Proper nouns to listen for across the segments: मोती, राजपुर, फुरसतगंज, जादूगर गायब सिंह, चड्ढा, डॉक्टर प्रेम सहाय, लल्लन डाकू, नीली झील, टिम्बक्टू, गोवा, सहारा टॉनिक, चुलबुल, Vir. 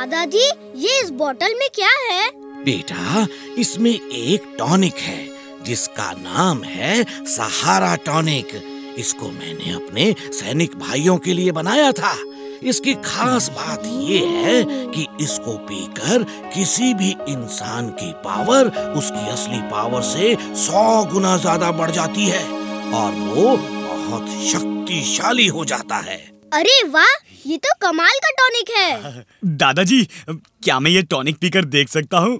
दादाजी, ये इस बोतल में क्या है? बेटा, इसमें एक टॉनिक है जिसका नाम है सहारा टॉनिक। इसको मैंने अपने सैनिक भाइयों के लिए बनाया था। इसकी खास बात ये है कि इसको पीकर किसी भी इंसान की पावर उसकी असली पावर से 100 गुना ज्यादा बढ़ जाती है और वो बहुत शक्तिशाली हो जाता है। अरे वाह, ये तो कमाल का टॉनिक है। दादाजी, क्या मैं ये टॉनिक पीकर देख सकता हूँ?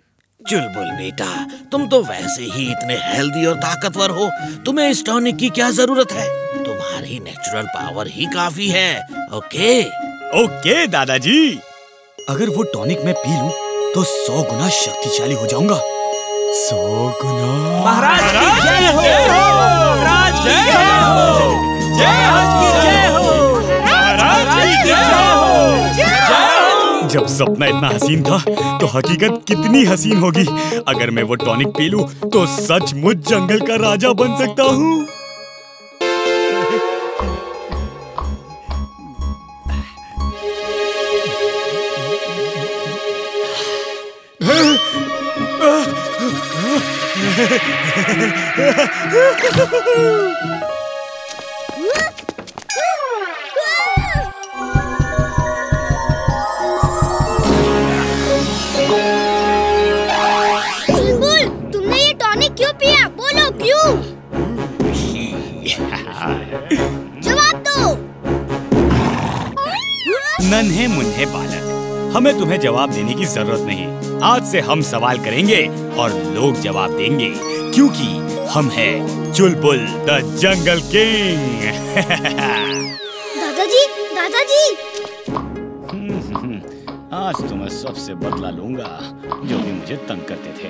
चुलबुल बेटा, तुम तो वैसे ही इतने हेल्दी और ताकतवर हो, तुम्हें इस टॉनिक की क्या जरूरत है? तुम्हारी नेचुरल पावर ही काफी है। ओके दादाजी। अगर वो टॉनिक मैं पी लूं तो 100 गुना शक्तिशाली हो जाऊंगा। 100 गुना। महाराज की जय हो, महाराज की जय हो, जय हो, जय हो, महाराज की जय हो। जब सपना इतना हसीन था तो हकीकत कितनी हसीन होगी। अगर मैं वो टॉनिक पी लूं तो सचमुच जंगल का राजा बन सकता हूँ। चुलबुल, तुमने ये टॉनिक क्यों पिया? बोलो क्यों? जवाब दो। नन्हे मुन्हे बालक, हमें तुम्हें जवाब देने की जरूरत नहीं। आज से हम सवाल करेंगे और लोग जवाब देंगे, क्योंकि हम हैं चुलबुल द जंगल किंग। दादाजी, दादाजी। आज तो मैं सबसे बदला लूंगा जो भी मुझे तंग करते थे।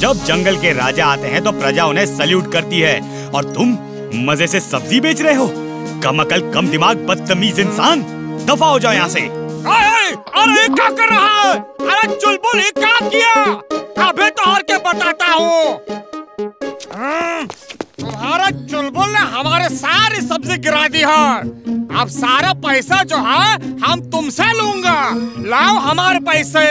जब जंगल के राजा आते हैं तो प्रजा उन्हें सैल्यूट करती है और तुम मजे से सब्जी बेच रहे हो। कम अकल, कम दिमाग, बदतमीज इंसान, दफा हो जाओ यहाँ से। अरे क्या कर रहा है? अरे चुलबुल, ये क्या किया? अबे तो और क्या बताता हूँ। तुम्हारा चुलबुल ने हमारे सारी सब्जी गिरा दी है। अब सारा पैसा जो है हम तुमसे लूंगा। लाओ हमारे पैसे।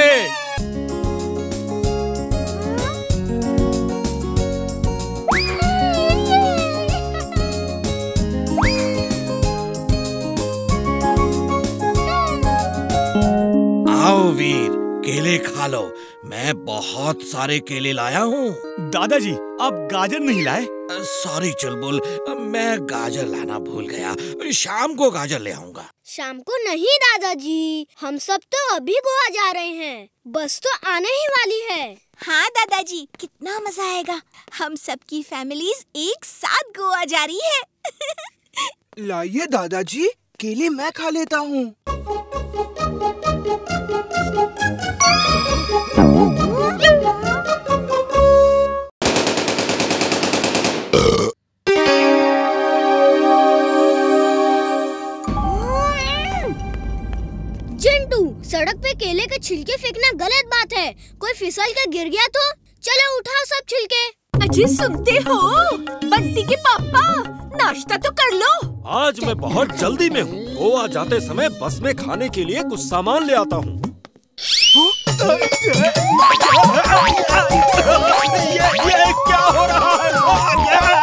आओ वीर, केले खा लो। मैं बहुत सारे केले लाया हूँ। दादाजी, आप गाजर नहीं लाए? सॉरी चुलबुल, मैं गाजर लाना भूल गया। शाम को गाजर ले आऊंगा। शाम को नहीं दादाजी, हम सब तो अभी गोवा जा रहे हैं। बस तो आने ही वाली है। हाँ दादाजी, कितना मजा आएगा। हम सबकी फैमिलीज एक साथ गोवा जा रही है। लाइए दादाजी, केले मैं खा लेता हूँ। सड़क पे केले के छिलके फेंकना गलत बात है। कोई फिसल के गिर गया तो। चलो उठाओ सब छिलके। अजी सुनते हो? बंटी के पापा, नाश्ता तो कर लो। आज मैं बहुत जल्दी में हूँ। गोवा जाते समय बस में खाने के लिए कुछ सामान ले आता हूँ। ये क्या हो रहा है?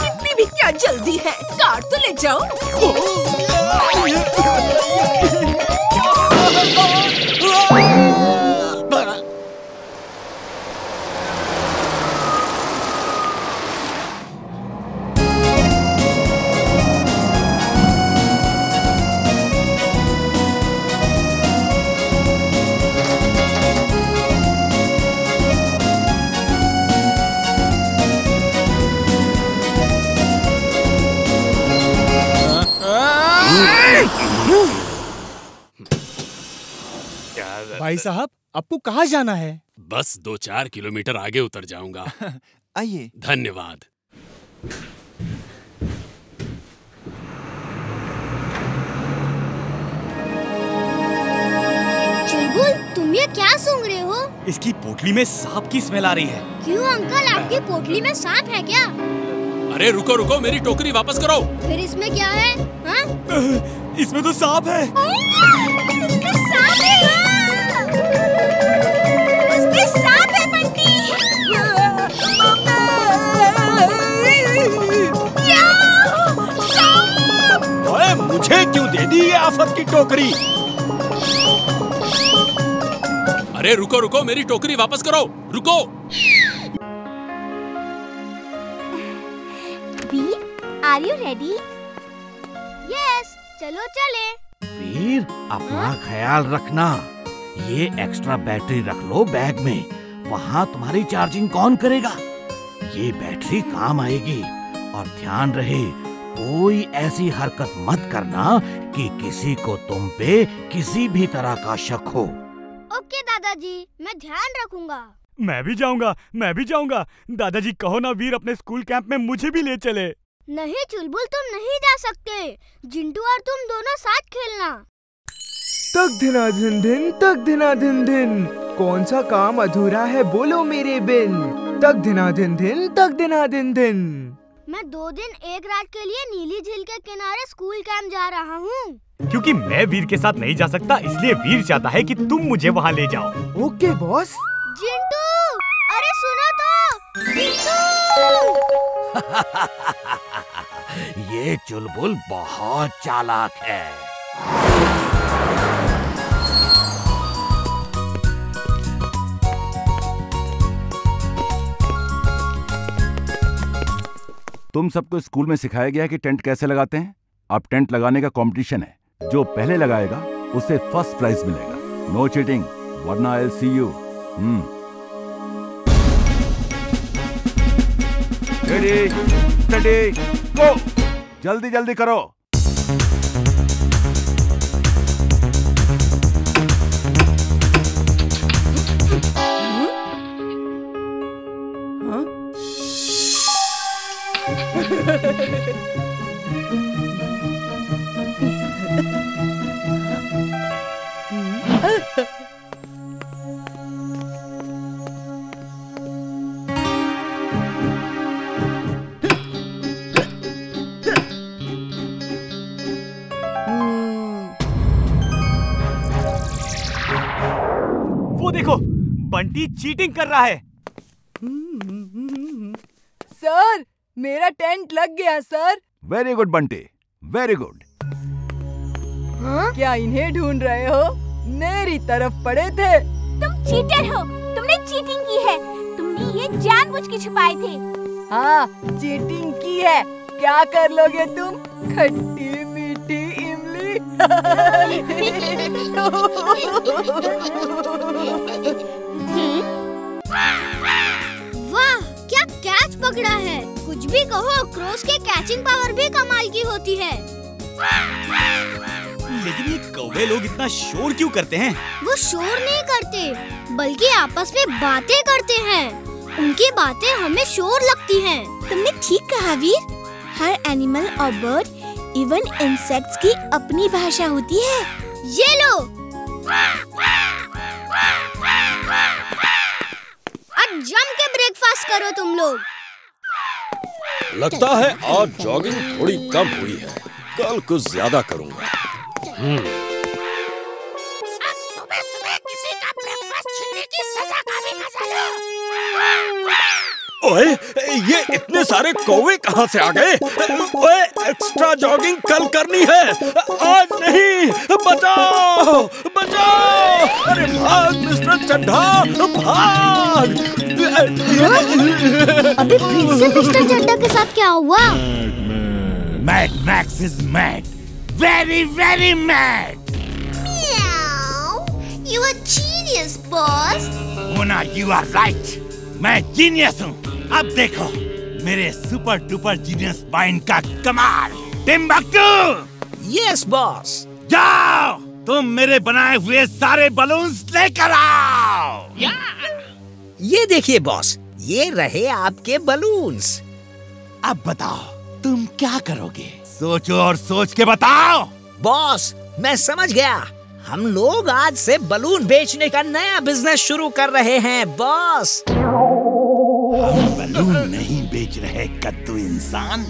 कितनी भी क्या जल्दी है, कार तो ले जाओ। भाई साहब, आपको कहाँ जाना है? बस 2-4 किलोमीटर आगे उतर जाऊंगा। आइए। धन्यवाद। चुलबुल, तुम ये क्या सूंघ रहे हो? इसकी पोटली में सांप की स्मेल आ रही है। क्यों अंकल, आपकी पोटली में सांप है क्या? अरे रुको रुको, मेरी टोकरी वापस करो। फिर इसमें क्या है? हा? इसमें तो सांप है। अरे मुझे क्यों दे दी ये आफत की टोकरी? अरे रुको रुको, मेरी टोकरी वापस करो। रुको, आर यू रेडी? यस, चलो चले। वीर, अपना ख्याल रखना। ये एक्स्ट्रा बैटरी रख लो बैग में, वहाँ तुम्हारी चार्जिंग कौन करेगा। ये बैटरी काम आएगी। और ध्यान रहे, कोई ऐसी हरकत मत करना कि किसी को तुम पे किसी भी तरह का शक हो। ओके दादाजी, मैं ध्यान रखूंगा। मैं भी जाऊंगा, मैं भी जाऊंगा। दादाजी कहो ना वीर अपने स्कूल कैंप में मुझे भी ले चले। नहीं चुलबुल, तुम नहीं जा सकते। जिंटू और तुम दोनों साथ खेलना। तक धिना धिन धिन, तक धिना धिन धिन, कौन सा काम अधूरा है बोलो मेरे बिन। तक धिना धिन धिन, तक धिना धिन धिन। मैं 2 दिन 1 रात के लिए नीली झील के किनारे स्कूल कैंप जा रहा हूँ। क्योंकि मैं वीर के साथ नहीं जा सकता, इसलिए वीर चाहता है कि तुम मुझे वहाँ ले जाओ। Okay boss. जिंटू, अरे सुनो तो। जिंटू ये चुलबुल बहुत चालाक है। तुम सबको स्कूल में सिखाया गया कि टेंट कैसे लगाते हैं। अब टेंट लगाने का कंपटीशन है। जो पहले लगाएगा उसे फर्स्ट प्राइज मिलेगा। नो चीटिंग, वरना I will see you. Ready, steady, go. जल्दी जल्दी करो। हाँ? बंटी चीटिंग कर रहा है। सर, मेरा टेंट लग गया sir. Very good Bunty, very good. क्या इन्हें ढूंढ रहे हो? मेरी तरफ पड़े थे। तुम चीटर हो, तुमने चीटिंग की है। तुमने ये जानबूझ के छुपाए थे। हाँ, चीटिंग की है। क्या कर लोगे तुम, खट्टी मीठी इमली। वाह, क्या कैच पकड़ा है। कुछ भी कहो, क्रोस के कैचिंग पावर भी कमाल की होती है। लेकिन ये कौवे लोग इतना शोर क्यों करते हैं? वो शोर नहीं करते, बल्कि आपस में बातें करते हैं। उनकी बातें हमें शोर लगती हैं। तुमने ठीक कहा वीर। हर एनिमल और बर्ड, इवन इंसेक्ट्स की अपनी भाषा होती है। ये लो। जम के ब्रेकफास्ट करो तुम लोग। लगता है आज जॉगिंग थोड़ी कम हुई है, कल कुछ ज्यादा करूंगा। आज सुबह सुबह किसी का ब्रेकफास्ट छीनने की सजा का भी मजा लो। ओए, ये इतने सारे कौवे कहाँ से आ गए? ओए, एक्स्ट्रा जॉगिंग कल करनी है, आज नहीं। बचाओ बचाओ, अरे भाग मिस्टर चड्ढा, भाग। अबे फिर से मिस्टर चड्ढा के साथ क्या हुआ? Mad max is mad, very very mad. Meow, you are genius boss. Mona, you are right, मैं जीनियस हूँ। अब देखो मेरे सुपर डुपर जीनियस माइंड का कमाल। टिम्बक्टू। Yes boss. जाओ तुम मेरे बनाए हुए सारे बलून्स लेकर आओ। ये देखिए बॉस, ये रहे आपके बलून्स। अब बताओ तुम क्या करोगे? सोचो और सोच के बताओ। बॉस, मैं समझ गया। हम लोग आज से बलून बेचने का नया बिजनेस शुरू कर रहे हैं बॉस। हम बलून नहीं बेच रहे कद्दू इंसान,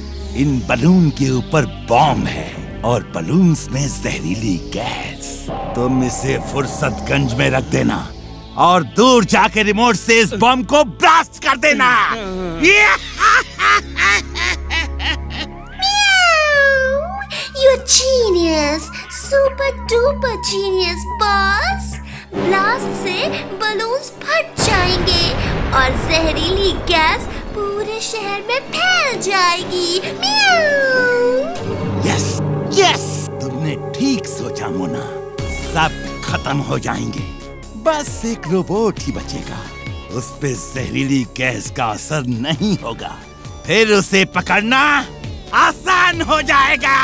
इन बलून के ऊपर बॉम्ब है और बलून्स में जहरीली गैस। तुम इसे फुरसतगंज में रख देना और दूर जाके रिमोट से इस बॉम्ब को ब्लास्ट कर देना। You're genius, super duper genius, boss. Blast से बलून्स फट जाएंगे और जहरीली गैस पूरे शहर में फैल जाएगी। Yes, yes. तुमने ठीक सोचा मोना, सब खत्म हो जाएंगे, बस एक रोबोट ही बचेगा, उस पे जहरीली गैस का असर नहीं होगा, फिर उसे पकड़ना आसान हो जाएगा।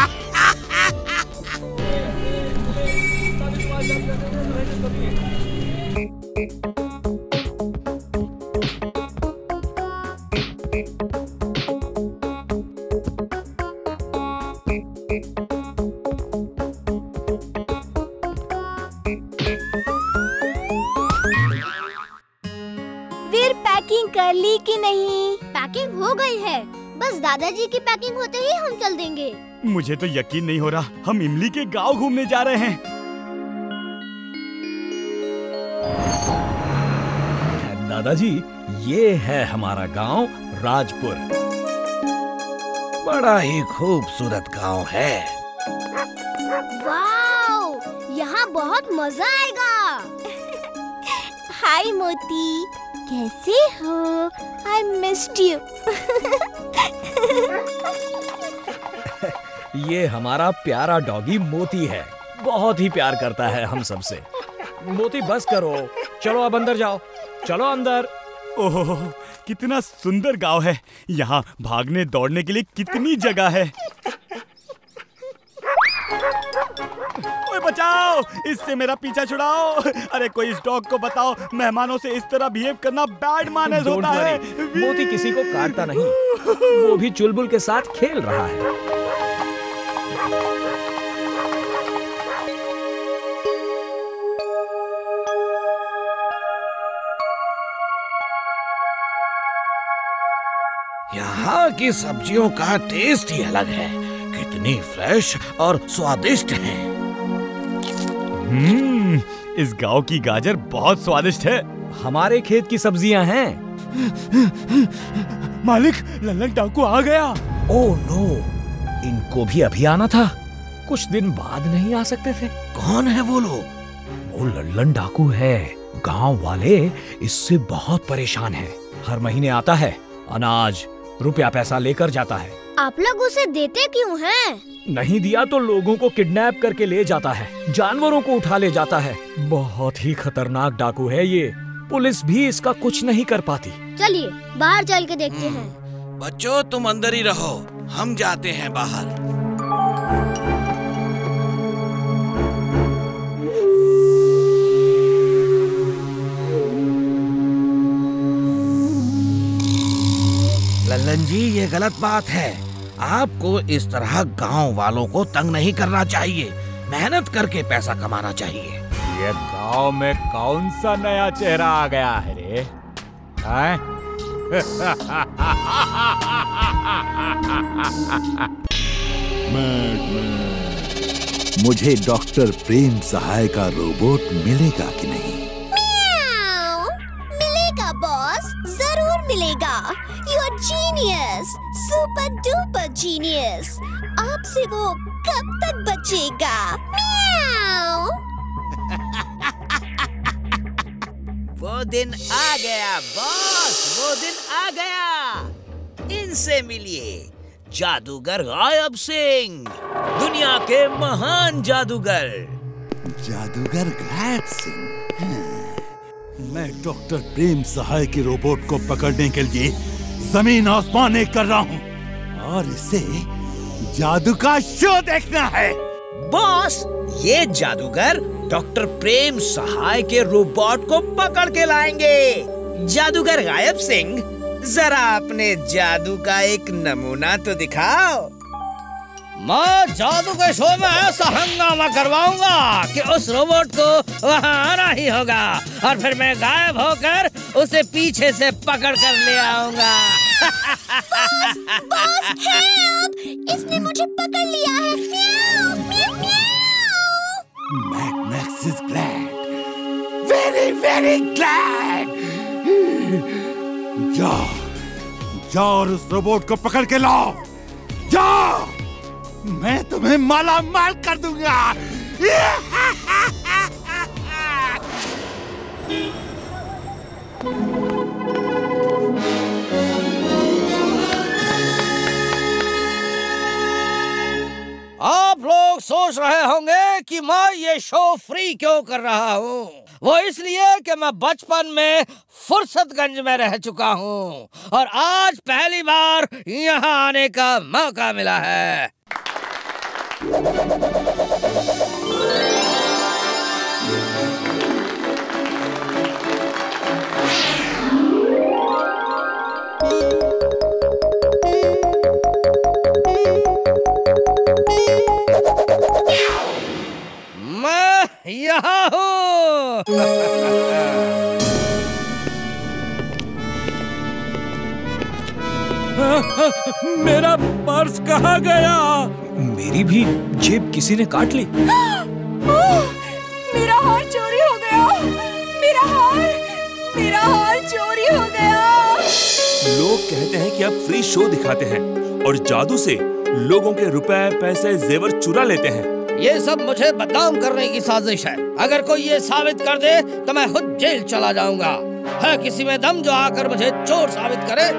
फिर पैकिंग कर ली कि नहीं? पैकिंग हो गई है, बस दादाजी की पैकिंग होते ही हम चल देंगे। मुझे तो यकीन नहीं हो रहा, हम इमली के गांव घूमने जा रहे हैं। दादाजी, ये है हमारा गांव राजपुर। बड़ा ही खूबसूरत गांव है। वाओ, यहाँ बहुत मजा आएगा। हाय मोती, कैसे हो? I missed you. ये हमारा प्यारा डॉगी मोती है, बहुत ही प्यार करता है हम सबसे। मोती बस करो, चलो अब अंदर जाओ, चलो अंदर। ओह, कितना सुंदर गांव है, यहाँ भागने दौड़ने के लिए कितनी जगह है। ओए बचाओ, इससे मेरा पीछा छुड़ाओ। अरे कोई इस डॉग को बताओ, मेहमानों से इस तरह बिहेव करना बैड मैनर्स होता है। मोती किसी को काटता नहीं, वो भी चुलबुल के साथ खेल रहा है। यहाँ की सब्जियों का टेस्ट ही अलग है, कितनी फ्रेश और स्वादिष्ट है। इस गांव की गाजर बहुत स्वादिष्ट है। हमारे खेत की सब्जियां हैं। मालिक, लल्लन डाकू आ गया। ओह नो, इनको भी अभी आना था, कुछ दिन बाद नहीं आ सकते थे। कौन है वो लोग? वो लल्लन डाकू है। गांव वाले इससे बहुत परेशान हैं। हर महीने आता है, अनाज रुपया पैसा लेकर जाता है। आप लोग उसे देते क्यों हैं? नहीं दिया तो लोगों को किडनैप करके ले जाता है, जानवरों को उठा ले जाता है। बहुत ही खतरनाक डाकू है ये, पुलिस भी इसका कुछ नहीं कर पाती। चलिए बाहर चल के देखते हैं। बच्चों, तुम अंदर ही रहो, हम जाते हैं बाहर। लल्लन जी, ये गलत बात है, आपको इस तरह गांव वालों को तंग नहीं करना चाहिए, मेहनत करके पैसा कमाना चाहिए। ये गांव में कौन सा नया चेहरा आ गया है रे? मुझे डॉक्टर प्रेम सहाय का रोबोट मिलेगा कि नहीं? मिलेगा बॉस, जरूर मिलेगा। जीनियस, सुपर डुपर जीनियस, आपसे वो कब तक बचेगा? वो दिन आ गया बॉस, वो दिन आ गया। इनसे मिलिए, जादूगर गायब सिंह, दुनिया के महान जादूगर। जादूगर गायब सिंह? मैं डॉक्टर प्रेम सहाय के रोबोट को पकड़ने के लिए जमीन आसमान एक कर रहा हूँ और इसे जादू का शो देखना है। बॉस, ये जादूगर डॉक्टर प्रेम सहाय के रोबोट को पकड़ के लाएंगे। जादूगर गायब सिंह, जरा अपने जादू का एक नमूना तो दिखाओ। मैं जादू के शो में ऐसा हंगामा करवाऊंगा कि उस रोबोट को वहाँ आना ही होगा और फिर मैं गायब होकर उसे पीछे से पकड़ कर ले आऊंगा। Boss help! इसने मुझे पकड़ लिया है। म्याऊ, म्याऊ, म्याऊ। Max is glad, very glad। जाओ और उस रोबोट को पकड़ के लाओ। जाओ, मैं तुम्हें माला माल कर दूंगा। आप लोग सोच रहे होंगे कि मैं ये शो फ्री क्यों कर रहा हूँ। वो इसलिए कि मैं बचपन में फुरसतगंज में रह चुका हूँ और आज पहली बार यहाँ आने का मौका मिला है। मैं यहाँ हूँ। मेरा पर्स कहाँ गया? मेरी भी जेब किसी ने काट ली। मेरा हार चोरी हो गया। मेरा हार चोरी हो गया। लोग कहते हैं कि आप फ्री शो दिखाते हैं और जादू से लोगों के रुपए, पैसे, जेवर चुरा लेते हैं। ये सब मुझे बदनाम करने की साजिश है। अगर कोई ये साबित कर दे तो मैं खुद जेल चला जाऊंगा। है किसी में दम जो आकर मुझे चोर साबित करे?